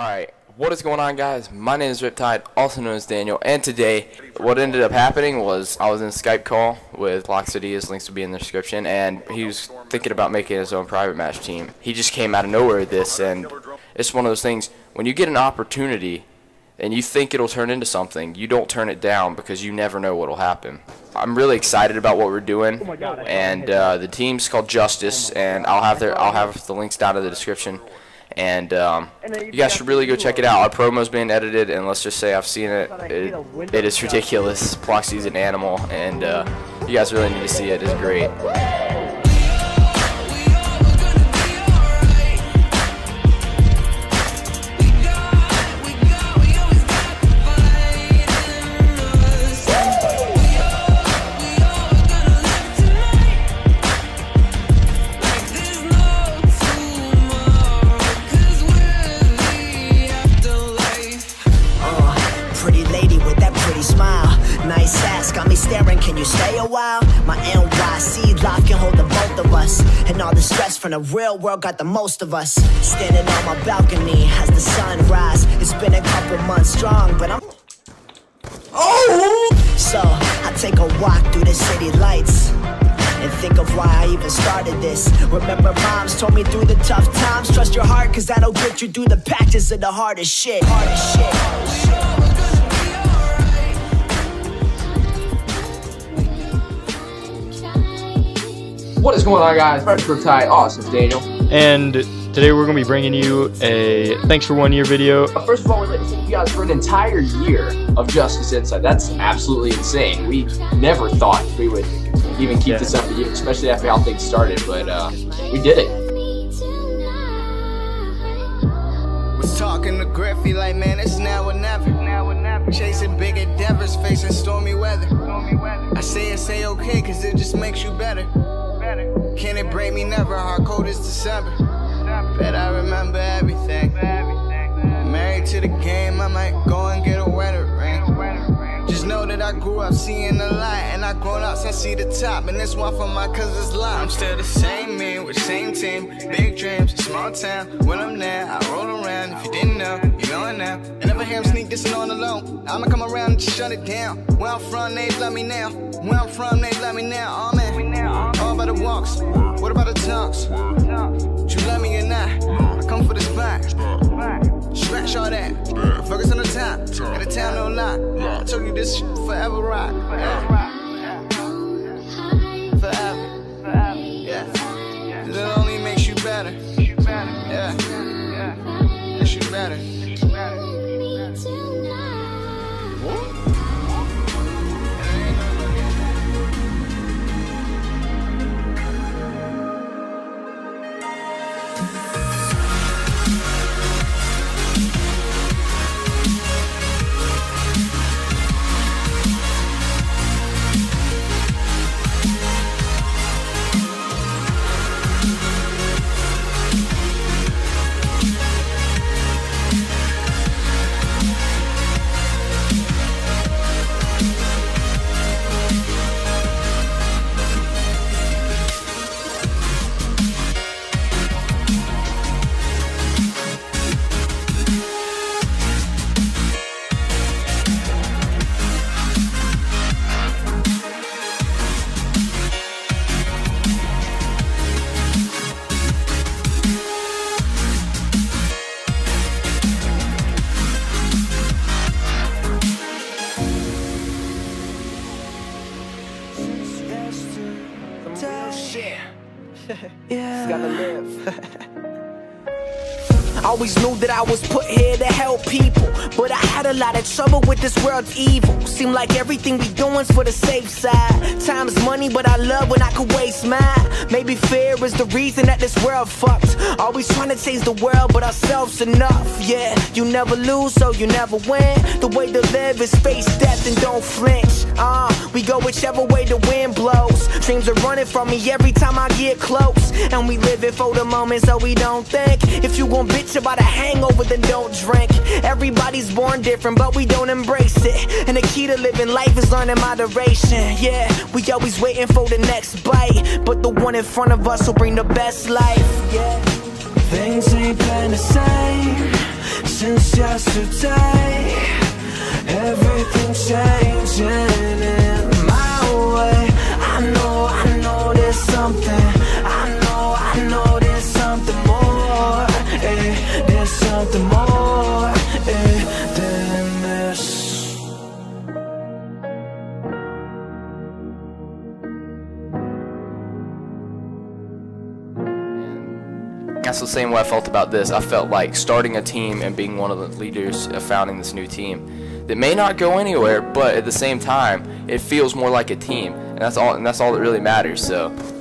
Alright, what is going on, guys? My name is Riptide, also known as Daniel, and today what ended up happening was I was in a Skype call with Block City. His links will be in the description, and he was thinking about making his own private match team. He just came out of nowhere with this, and it's one of those things, when you get an opportunity and you think it'll turn into something, you don't turn it down because you never know what'll happen. I'm really excited about what we're doing, and the team's called Justice, and I'll have the links down in the description. And you guys should really go check it out. Our promo's being edited, and let's just say I've seen it. It is ridiculous. Ploxy's an animal, and you guys really need to see it. It's great. Can you stay a while? My NYC life can hold the both of us, and all the stress from the real world got the most of us. Standing on my balcony as the sun rises. It's been a couple months strong, but I'm so I take a walk through the city lights and think of why I even started this. Remember moms told me through the tough times, trust your heart, cause that'll get you through the patches of the hardest shit. What is going on, guys? First Riptide, awesome, Daniel. And today we're going to be bringing you a thanks for 1 year video. First of all, we'd like to thank you guys for an entire year of Justice Insight. That's absolutely insane. We never thought we would even keep this up a year, especially after how things started, but we did it. Was talking to Griffey like, man, it's now or never. Chasing big endeavors, facing stormy weather. I say it, say okay, because it just makes you better. Can it break me? Never. Hard cold is December. Bet I remember everything. Married to the game, I might go and get a wedding ring. Just know that I grew up seeing a lot, and I grown up since see the top, and this one for my cousin's life. I'm still the same man with same team, big dreams, small town. When I'm there, I roll around. If you didn't know, you know it now. And never hear him sneak this on alone. I'ma come around and shut it down. Where I'm from, they love me now. Where I'm from, they love me now. Oh man. What about the walks? What about the talks? You love me or not? I come for the spot. Scratch all that. Focus on the top. At the time, no lie. I told you this forever rock. Forever. Yeah. That only makes you better. Yeah. Makes you better. Always knew that I was put here to help people, but I had a lot of trouble with this world's evil. Seemed like everything we doing's for the safe side. Time's money, but I love when I could waste mine. Maybe fear is the reason that this world fucked. Always trying to change the world, but ourselves enough. Yeah, you never lose, so you never win. The way to live is face death and don't flinch. We go whichever way the wind blows. Dreams are running from me every time I get close, and we live it for the moment, so we don't think. If you gon' bitch about a hangover, then don't drink. Everybody's born different, but we don't embrace it. And the key to living life is learning moderation. Yeah, we always waiting for the next bite, but the one in front of us will bring the best life. Yeah, things ain't been the same. since yesterday. Everything's changing in my way. I know there's something. I know there's something more. Eh, there's something more than this. That's the same way I felt about this. I felt like starting a team and being one of the leaders of founding this new team that may not go anywhere, but at the same time, it feels more like a team, and that's all that really matters. So.